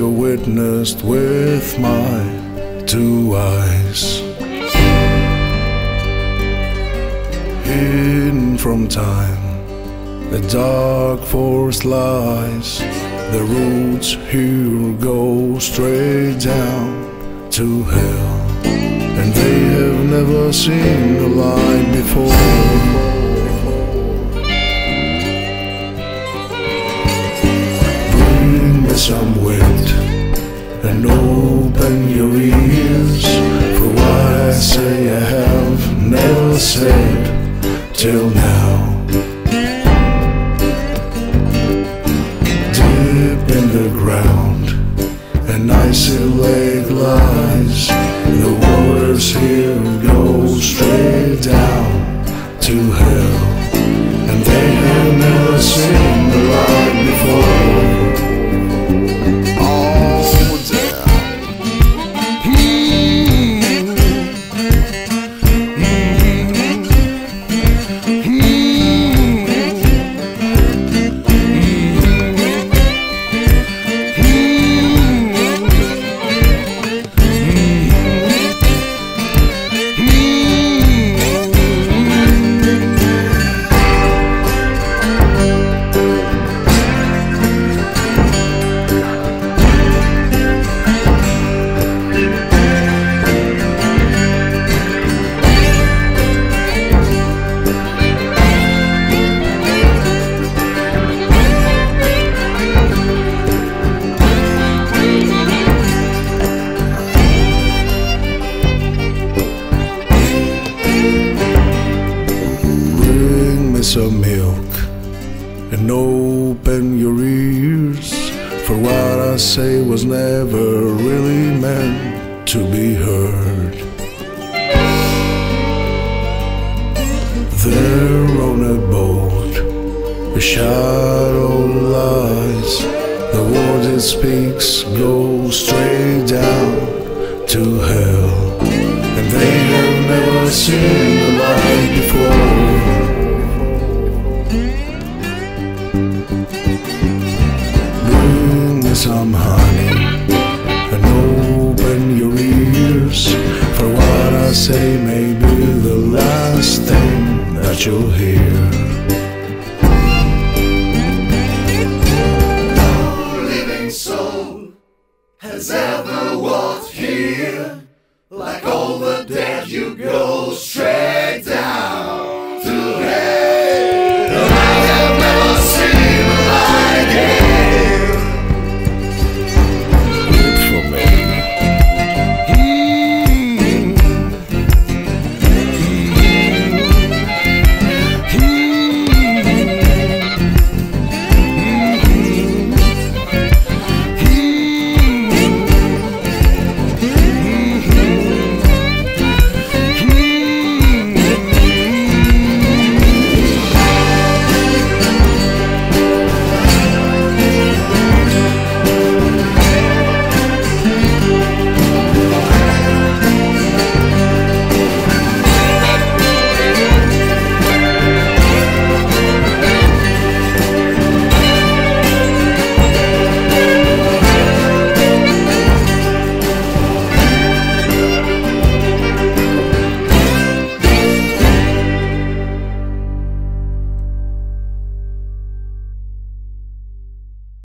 I witnessed with my two eyes, hidden from time. The dark forest lies, the roots here go straight down to hell. And they have never seen a light before. Bring me some wind and open your ears, for what I say I have never said till now. In the ground, an icy lake lies, the waters here go straight down to hell, and they have never seen the light before. Oh dear. Some milk and open your ears, for what I say was never really meant to be heard. There on a boat a shadow lies, the word it speaks goes straight down to hell, and they have never seen the light before. Some honey and open your ears, for what I say may be the last thing that you'll hear. No living soul has ever walked here, like all the dead you go straight down.